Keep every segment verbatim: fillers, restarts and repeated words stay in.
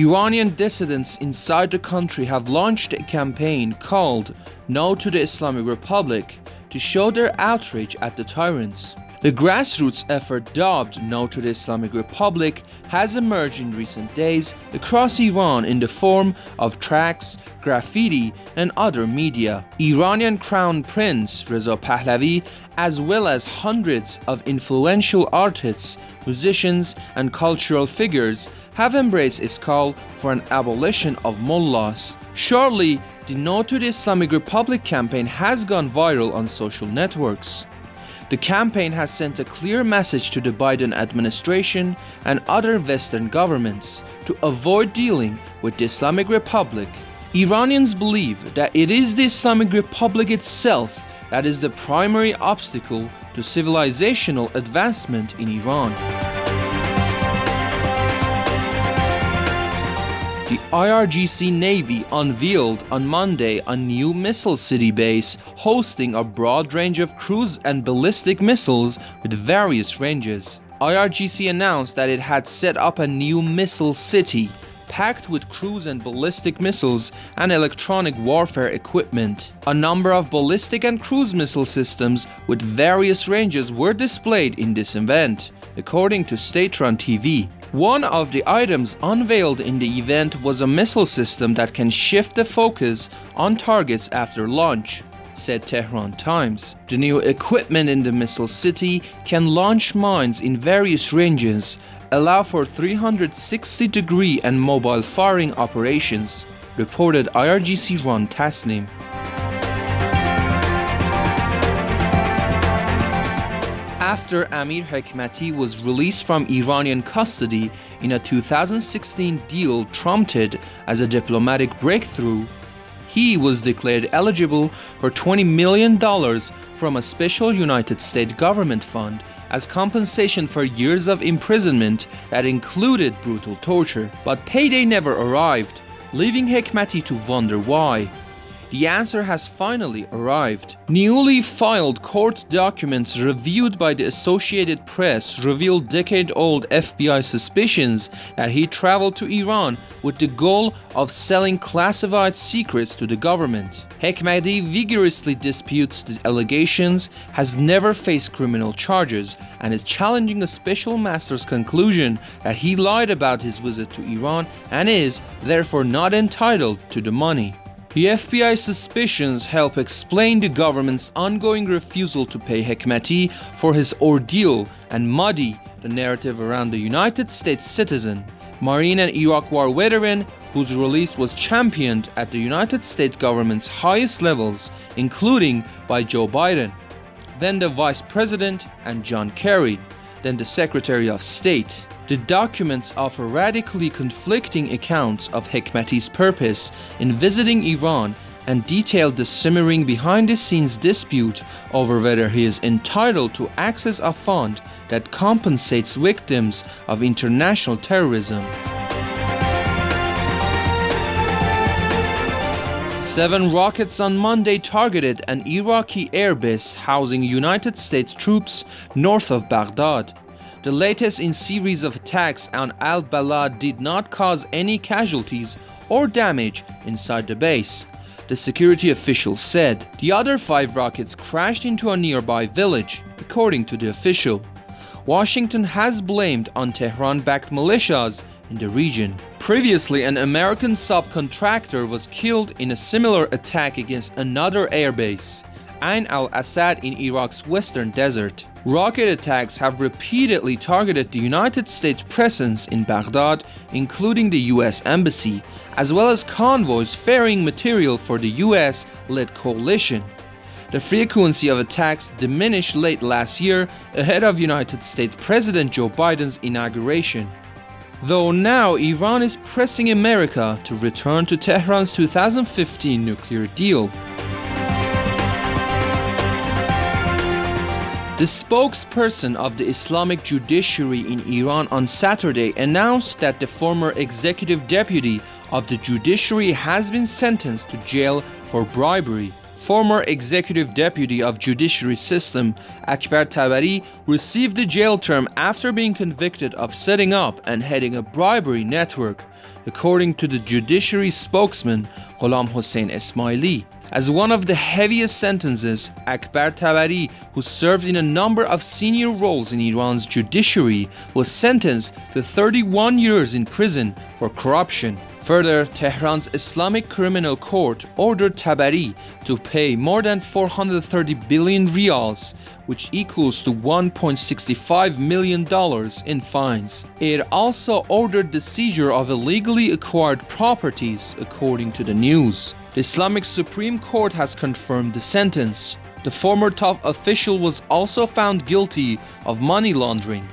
Iranian dissidents inside the country have launched a campaign called No to the Islamic Republic to show their outrage at the tyrants. The grassroots effort dubbed No to the Islamic Republic has emerged in recent days across Iran in the form of tracts, graffiti and other media. Iranian Crown Prince Reza Pahlavi, as well as hundreds of influential artists, musicians and cultural figures, have embraced its call for an abolition of mullahs. Surely, the No to the Islamic Republic campaign has gone viral on social networks. The campaign has sent a clear message to the Biden administration and other Western governments to avoid dealing with the Islamic Republic. Iranians believe that it is the Islamic Republic itself that is the primary obstacle to civilizational advancement in Iran. The I R G C Navy unveiled on Monday a new missile city base hosting a broad range of cruise and ballistic missiles with various ranges. I R G C announced that it had set up a new missile city packed with cruise and ballistic missiles and electronic warfare equipment. A number of ballistic and cruise missile systems with various ranges were displayed in this event, according to State-Run T V. One of the items unveiled in the event was a missile system that can shift the focus on targets after launch, said Tehran Times. The new equipment in the missile city can launch mines in various ranges, allow for three hundred sixty degree and mobile firing operations, reported I R G C-run Tasnim. After Amir Hekmati was released from Iranian custody in a two thousand sixteen deal trumped as a diplomatic breakthrough, he was declared eligible for twenty million dollars from a special United States government fund as compensation for years of imprisonment that included brutal torture. But payday never arrived, leaving Hekmati to wonder why. The answer has finally arrived. Newly filed court documents reviewed by the Associated Press reveal decade-old F B I suspicions that he traveled to Iran with the goal of selling classified secrets to the government. Hekmati vigorously disputes the allegations, has never faced criminal charges, and is challenging a special master's conclusion that he lied about his visit to Iran and is therefore not entitled to the money. The F B I suspicions help explain the government's ongoing refusal to pay Hekmati for his ordeal and muddy the narrative around the United States citizen, Marine and Iraq War veteran whose release was championed at the United States government's highest levels, including by Joe Biden, then the Vice President and John Kerry, then the Secretary of State. The documents offer radically conflicting accounts of Hekmati's purpose in visiting Iran and detail the simmering behind-the-scenes dispute over whether he is entitled to access a fund that compensates victims of international terrorism. Seven rockets on Monday targeted an Iraqi airbase housing United States troops north of Baghdad. The latest in series of attacks on Al Balad did not cause any casualties or damage inside the base, the security official said. The other five rockets crashed into a nearby village, according to the official. Washington has blamed on Tehran-backed militias in the region. Previously, an American subcontractor was killed in a similar attack against another airbase, Ain al-Assad, in Iraq's western desert. Rocket attacks have repeatedly targeted the United States presence in Baghdad, including the U S embassy, as well as convoys ferrying material for the U S-led coalition. The frequency of attacks diminished late last year ahead of United States President Joe Biden's inauguration. Though now Iran is pressing America to return to Tehran's two thousand fifteen nuclear deal. The spokesperson of the Islamic judiciary in Iran on Saturday announced that the former executive deputy of the judiciary has been sentenced to jail for bribery, former executive deputy of judiciary system Akbar Tabari received a jail term after being convicted of setting up and heading a bribery network, according to the judiciary spokesman Ghulam Hossein Ismaili. As one of the heaviest sentences, Akbar Tabari, who served in a number of senior roles in Iran's judiciary, was sentenced to thirty-one years in prison for corruption. Further, Tehran's Islamic Criminal Court ordered Tabari to pay more than four hundred thirty billion rials, which equals to one point six five million dollars in fines. It also ordered the seizure of illegally acquired properties, according to the news. The Islamic Supreme Court has confirmed the sentence. The former top official was also found guilty of money laundering,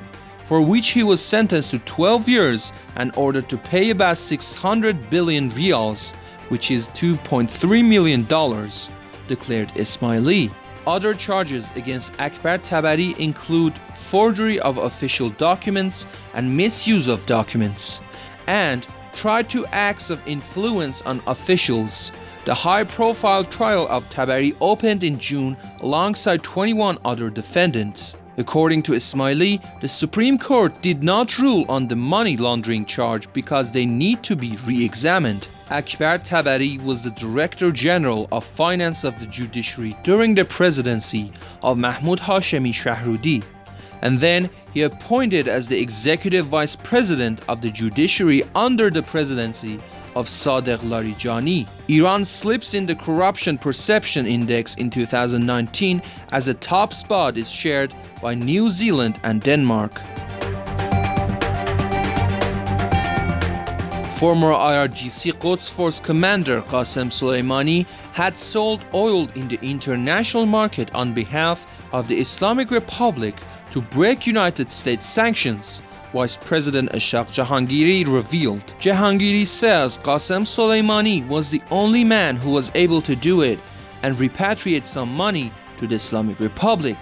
for which he was sentenced to twelve years and ordered to pay about six hundred billion rials, which is two point three million dollars, declared Ismaili. Other charges against Akbar Tabari include forgery of official documents and misuse of documents, and tried to acts of influence on officials. The high-profile trial of Tabari opened in June alongside twenty-one other defendants. According to Ismaili, the Supreme Court did not rule on the money laundering charge because they need to be re-examined. Akbar Tabari was the Director General of Finance of the Judiciary during the presidency of Mahmoud Hashemi Shahroudi, and then he appointed as the Executive Vice President of the Judiciary under the presidency of Sadegh Larijani. Iran slips in the Corruption Perception Index in two thousand nineteen as a top spot is shared by New Zealand and Denmark. Former I R G C Quds Force Commander Qasem Soleimani had sold oil in the international market on behalf of the Islamic Republic to break United States sanctions, Vice President Eshaq Jahangiri revealed. Jahangiri says Qasem Soleimani was the only man who was able to do it and repatriate some money to the Islamic Republic.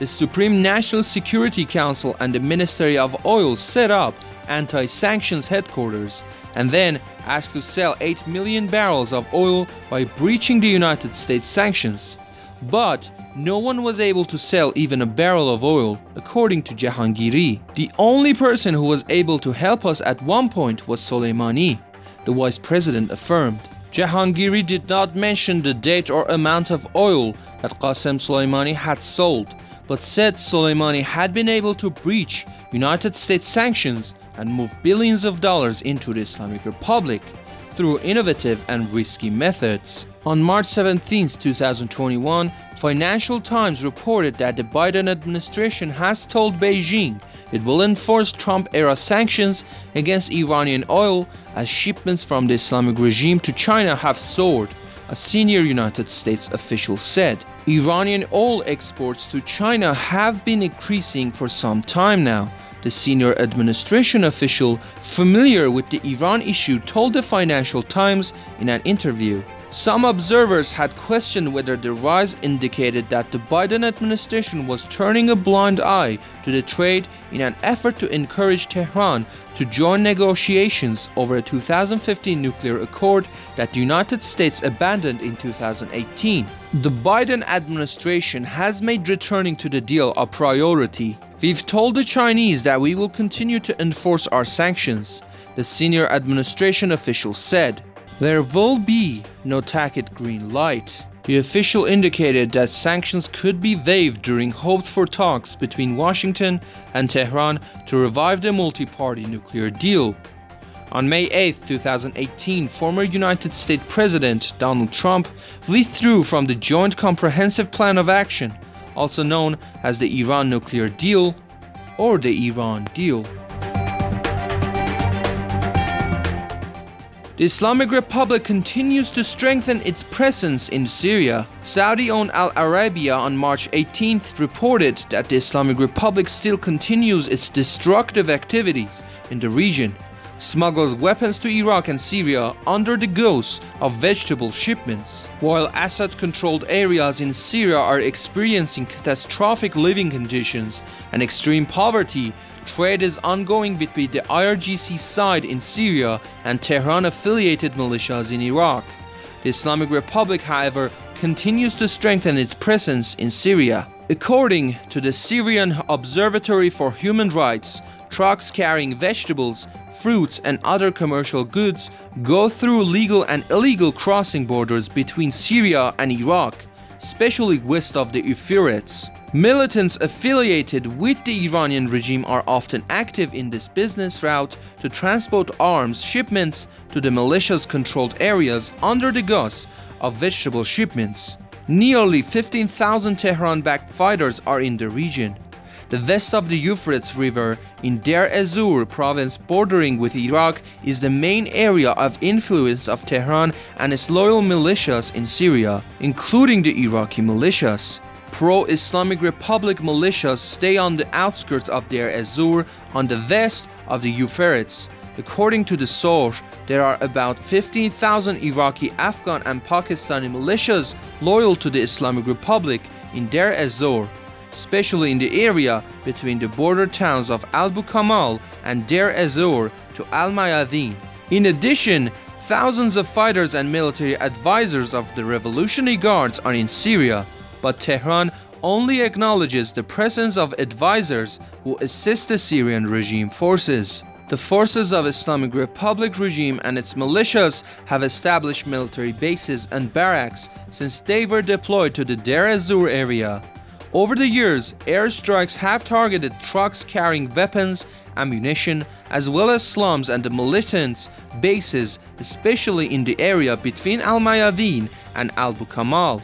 The Supreme National Security Council and the Ministry of Oil set up anti-sanctions headquarters and then asked to sell eight million barrels of oil by breaching the United States sanctions. But no one was able to sell even a barrel of oil, according to Jahangiri. The only person who was able to help us at one point was Soleimani, the vice president affirmed. Jahangiri did not mention the date or amount of oil that Qasem Soleimani had sold, but said Soleimani had been able to breach United States sanctions and move billions of dollars into the Islamic Republic through innovative and risky methods. On March seventeenth, two thousand twenty-one, Financial Times reported that the Biden administration has told Beijing it will enforce Trump-era sanctions against Iranian oil as shipments from the Islamic regime to China have soared, a senior United States official said. Iranian oil exports to China have been increasing for some time now, the senior administration official familiar with the Iran issue told the Financial Times in an interview. Some observers had questioned whether the rise indicated that the Biden administration was turning a blind eye to the trade in an effort to encourage Tehran to join negotiations over a two thousand fifteen nuclear accord that the United States abandoned in two thousand eighteen. The Biden administration has made returning to the deal a priority. We've told the Chinese that we will continue to enforce our sanctions, the senior administration official said. There will be no tacit green light. The official indicated that sanctions could be waived during hoped for talks between Washington and Tehran to revive the multi-party nuclear deal. On May eighth, two thousand eighteen, former United States President Donald Trump withdrew from the Joint Comprehensive Plan of Action, also known as the Iran Nuclear Deal or the Iran Deal. The Islamic Republic continues to strengthen its presence in Syria. Saudi-owned Al Arabia on March eighteenth reported that the Islamic Republic still continues its destructive activities in the region, smuggles weapons to Iraq and Syria under the guise of vegetable shipments. While Assad-controlled areas in Syria are experiencing catastrophic living conditions and extreme poverty, trade is ongoing between the I R G C side in Syria and Tehran-affiliated militias in Iraq. The Islamic Republic, however, continues to strengthen its presence in Syria. According to the Syrian Observatory for Human Rights, trucks carrying vegetables, fruits and other commercial goods go through legal and illegal crossing borders between Syria and Iraq, especially west of the Euphrates. Militants affiliated with the Iranian regime are often active in this business route to transport arms shipments to the militia's controlled areas under the guise of vegetable shipments. Nearly fifteen thousand Tehran-backed fighters are in the region. The west of the Euphrates River in Deir ez-Zor province bordering with Iraq is the main area of influence of Tehran and its loyal militias in Syria, including the Iraqi militias. Pro-Islamic Republic militias stay on the outskirts of Deir ez-Zor on the west of the Euphrates. According to the S O H R, there are about fifteen thousand Iraqi, Afghan and Pakistani militias loyal to the Islamic Republic in Deir ez-Zor, especially in the area between the border towns of al-Bukamal and Deir ez-Zor to al-Mayadin. In addition, thousands of fighters and military advisors of the Revolutionary Guards are in Syria, but Tehran only acknowledges the presence of advisors who assist the Syrian regime forces. The forces of Islamic Republic regime and its militias have established military bases and barracks since they were deployed to the Deir ez-Zor area. Over the years, airstrikes have targeted trucks carrying weapons, ammunition, as well as slums and the militants' bases, especially in the area between Al-Mayadin and Al-Bukamal.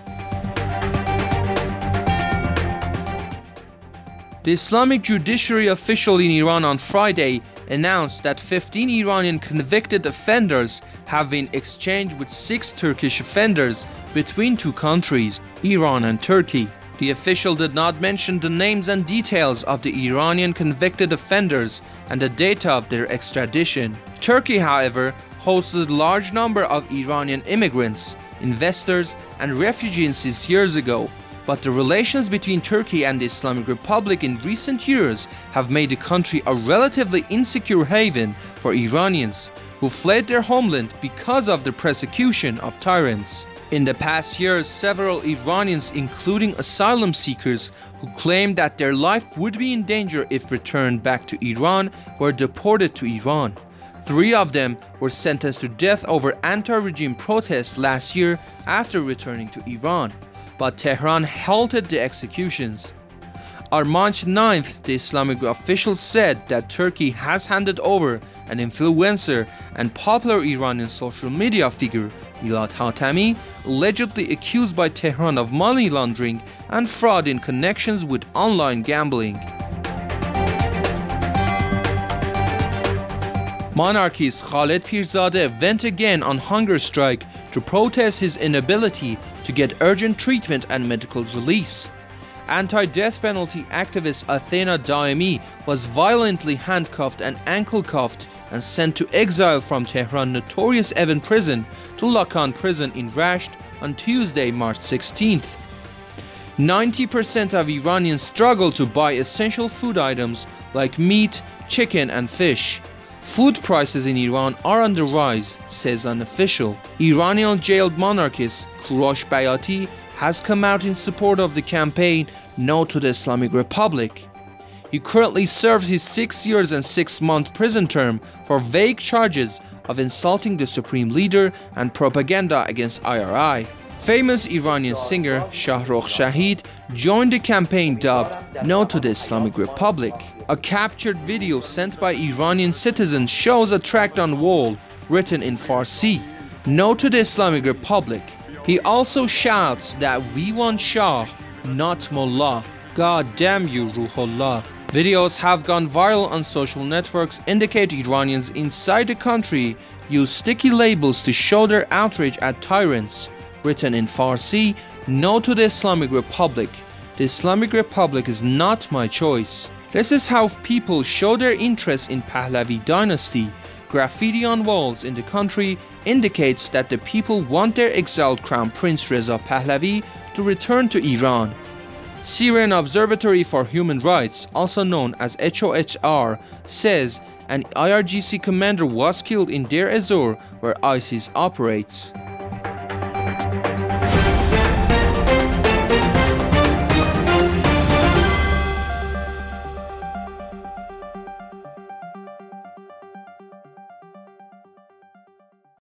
The Islamic judiciary official in Iran on Friday announced that fifteen Iranian convicted offenders have been exchanged with six Turkish offenders between two countries, Iran and Turkey. The official did not mention the names and details of the Iranian convicted offenders and the date of their extradition. Turkey, however, hosts a large number of Iranian immigrants, investors and refugees since years ago, but the relations between Turkey and the Islamic Republic in recent years have made the country a relatively insecure haven for Iranians who fled their homeland because of the persecution of tyrants. In the past years, several Iranians, including asylum seekers, who claimed that their life would be in danger if returned back to Iran, were deported to Iran. Three of them were sentenced to death over anti-regime protests last year after returning to Iran, but Tehran halted the executions. On March ninth, the Islamic officials said that Turkey has handed over an influencer and popular Iranian social media figure, Milad Hatami, allegedly accused by Tehran of money laundering and fraud in connections with online gambling. Monarchist Khaled Pirzadeh went again on hunger strike to protest his inability to get urgent treatment and medical release. Anti-death penalty activist Athena Daimi was violently handcuffed and ankle-cuffed and sent to exile from Tehran's notorious Evin prison to Lakan prison in Rasht on Tuesday, March sixteenth. ninety percent of Iranians struggle to buy essential food items like meat, chicken and fish. Food prices in Iran are on the rise, says an official. Iranian jailed monarchist Kurosh Bayati has come out in support of the campaign No to the Islamic Republic. He currently serves his six years and six month prison term for vague charges of insulting the supreme leader and propaganda against I R I. Famous Iranian singer Shahrokh Shahid joined the campaign dubbed No to the Islamic Republic. A captured video sent by Iranian citizens shows a tract on wall written in Farsi, No to the Islamic Republic. He also shouts that we want Shah, not Mullah. God damn you, Ruhollah. Videos have gone viral on social networks indicate Iranians inside the country use sticky labels to show their outrage at tyrants. Written in Farsi, No to the Islamic Republic. The Islamic Republic is not my choice. This is how people show their interest in Pahlavi dynasty. Graffiti on walls in the country indicates that the people want their exiled Crown Prince Reza Pahlavi to return to Iran. Syrian Observatory for Human Rights, also known as S O H R, says an I R G C commander was killed in Deir ez-Zor where ISIS operates.